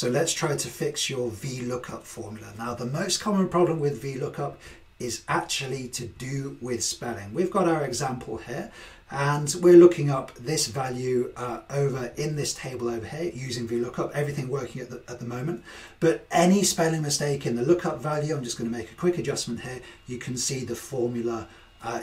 So let's try to fix your VLOOKUP formula. Now, the most common problem with VLOOKUP is actually to do with spelling. We've got our example here, and we're looking up this value over in this table over here using VLOOKUP, everything working at the moment. But any spelling mistake in the lookup value, I'm just going to make a quick adjustment here, you can see the formula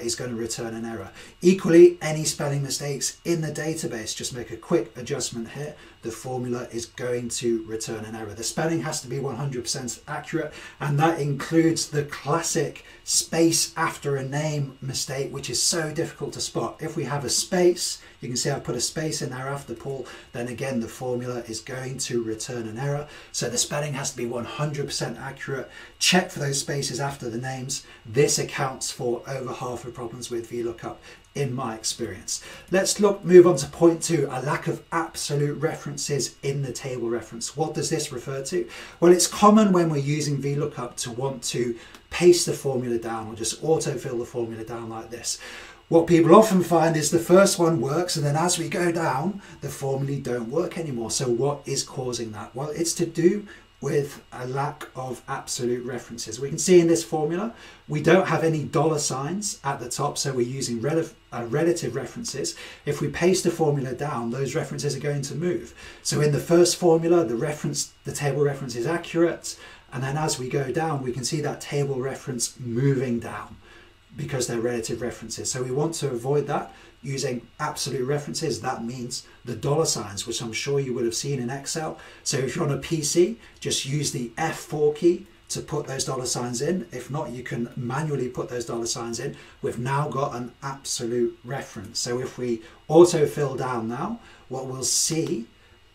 is going to return an error. Equally, any spelling mistakes in the database, just make a quick adjustment here, the formula is going to return an error. The spelling has to be 100% accurate, and that includes the classic space after a name mistake, which is so difficult to spot. If we have a space, you can see I've put a space in there after Paul, then again the formula is going to return an error. So the spelling has to be 100% accurate. Check for those spaces after the names. This accounts for over half of problems with VLOOKUP in my experience. Let's move on to point two, a lack of absolute references in the table reference. What does this refer to? Well, it's common when we're using VLOOKUP to want to paste the formula down or just autofill the formula down like this. What people often find is the first one works, and then as we go down, the formulae don't work anymore. So what is causing that? Well, it's to do with a lack of absolute references. We can see in this formula, we don't have any dollar signs at the top, so we're using relative references. If we paste the formula down, those references are going to move. So in the first formula, the table reference is accurate, and then as we go down, we can see that table reference moving down, because they're relative references. So we want to avoid that using absolute references. That means the dollar signs, which I'm sure you would have seen in Excel. So if you're on a PC, just use the F4 key to put those dollar signs in. If not, you can manually put those dollar signs in. We've now got an absolute reference. So if we autofill down now, what we'll see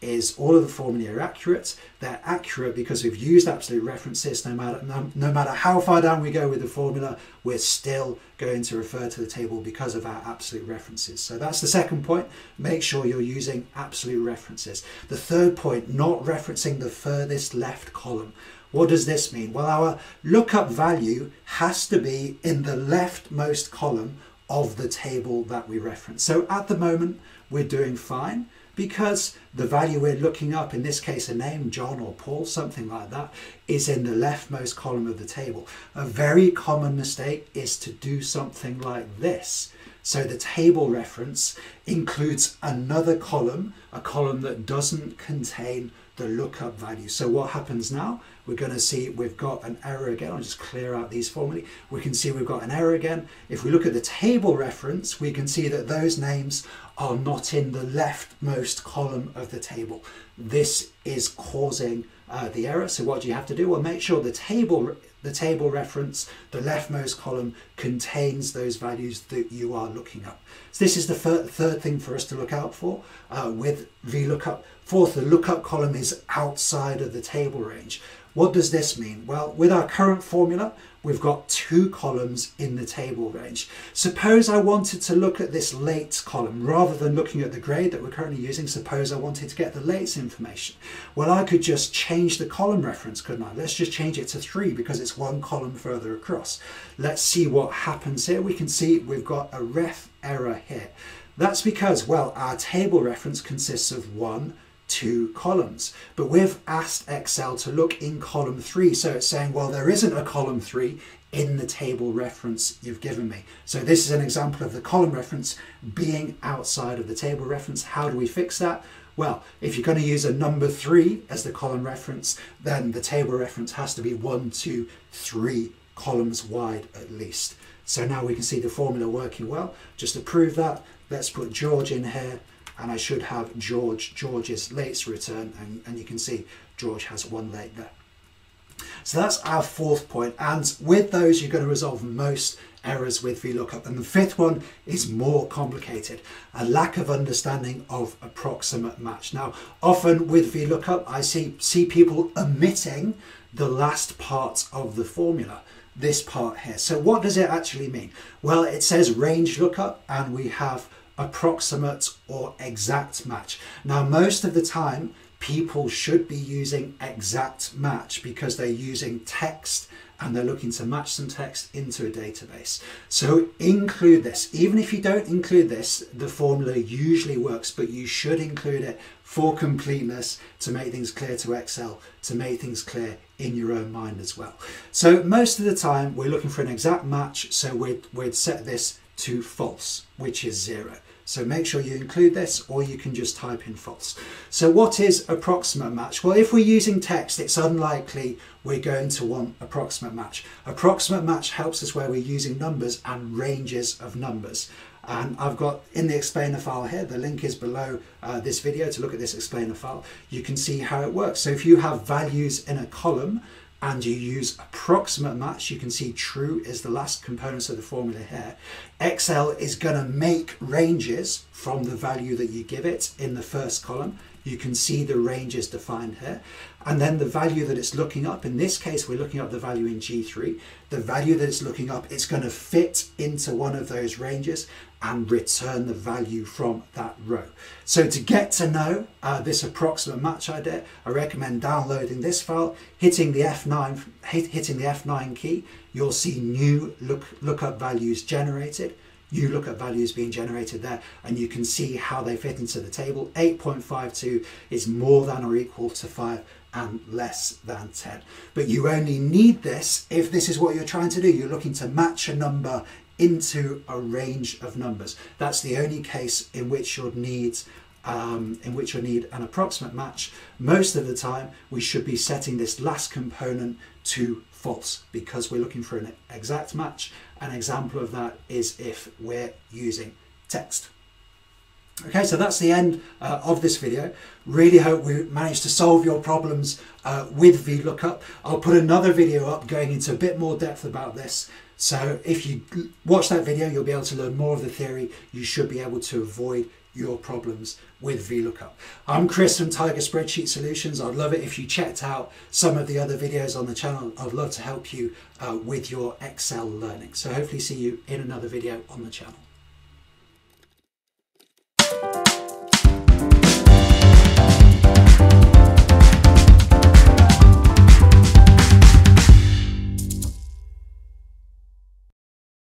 is all of the formulae are accurate. They're accurate because we've used absolute references. No matter how far down we go with the formula, we're still going to refer to the table because of our absolute references. So that's the second point. Make sure you're using absolute references. The third point, not referencing the furthest left column. What does this mean? Well, our lookup value has to be in the leftmost column of the table that we reference. So at the moment, we're doing fine, because the value we're looking up, in this case a name, John or Paul, something like that, is in the leftmost column of the table. A very common mistake is to do something like this. So the table reference includes another column, a column that doesn't contain the lookup value. So what happens now? We're going to see we've got an error again. I'll just clear out these formulae. We can see we've got an error again. If we look at the table reference, we can see that those names are not in the leftmost column of the table. This is causing the error. So what do you have to do? Well, make sure the table reference, the leftmost column, contains those values that you are looking up. So this is the third thing for us to look out for with VLOOKUP. Fourth, the lookup column is outside of the table range. What does this mean? Well, with our current formula, we've got two columns in the table range. Suppose I wanted to look at this late column rather than looking at the grade that we're currently using. Suppose I wanted to get the late information. Well, I could just change the column reference, couldn't I? Let's just change it to 3 because it's one column further across. Let's see what happens here. We can see we've got a ref error here. That's because, well, our table reference consists of 1, 2 columns, but we've asked Excel to look in column 3, so it's saying, well, there isn't a column 3 in the table reference you've given me. So this is an example of the column reference being outside of the table reference. How do we fix that? Well, if you're going to use a number 3 as the column reference, then the table reference has to be 1, 2, 3 columns wide at least. So now we can see the formula working well. Just to prove that, let's put George in here, and I should have George's lates return, and you can see George has 1 late there. So that's our fourth point, and with those you're going to resolve most errors with VLOOKUP. And the fifth one is more complicated, a lack of understanding of approximate match. Now, often with VLOOKUP, I see people omitting the last part of the formula, this part here. So what does it actually mean? Well, it says range lookup, and we have approximate or exact match. Now, most of the time people should be using exact match because they're using text and they're looking to match some text into a database. So include this. Even if you don't include this, the formula usually works, but you should include it for completeness, to make things clear to Excel, to make things clear in your own mind as well. So most of the time we're looking for an exact match, so we'd set this to false, which is 0. So make sure you include this, or you can just type in false. So what is approximate match? Well, if we're using text, it's unlikely we're going to want approximate match. Approximate match helps us where we're using numbers and ranges of numbers. And I've got in the explainer file here, the link is below this video to look at this explainer file. You can see how it works. So if you have values in a column and you use approximate match, you can see true is the last component of the formula here. Excel is gonna make ranges from the value that you give it in the first column. You can see the ranges defined here. And then the value that it's looking up, in this case, we're looking up the value in G3. The value that it's looking up, it's gonna fit into one of those ranges and return the value from that row. So to get to know this approximate match idea, I recommend downloading this file, hitting the F9, hitting the F9 key. You'll see new lookup values generated. New lookup values being generated there, and you can see how they fit into the table. 8.52 is more than or equal to 5 and less than 10. But you only need this if this is what you're trying to do. You're looking to match a number into a range of numbers. That's the only case in which you'll need an approximate match. Most of the time, we should be setting this last component to false because we're looking for an exact match. An example of that is if we're using text. Okay, so that's the end of this video. Really hope we managed to solve your problems with VLOOKUP. I'll put another video up going into a bit more depth about this. So if you watch that video, you'll be able to learn more of the theory. You should be able to avoid your problems with VLOOKUP. I'm Chris from Tiger Spreadsheet Solutions. I'd love it if you checked out some of the other videos on the channel. I'd love to help you with your Excel learning. So hopefully see you in another video on the channel.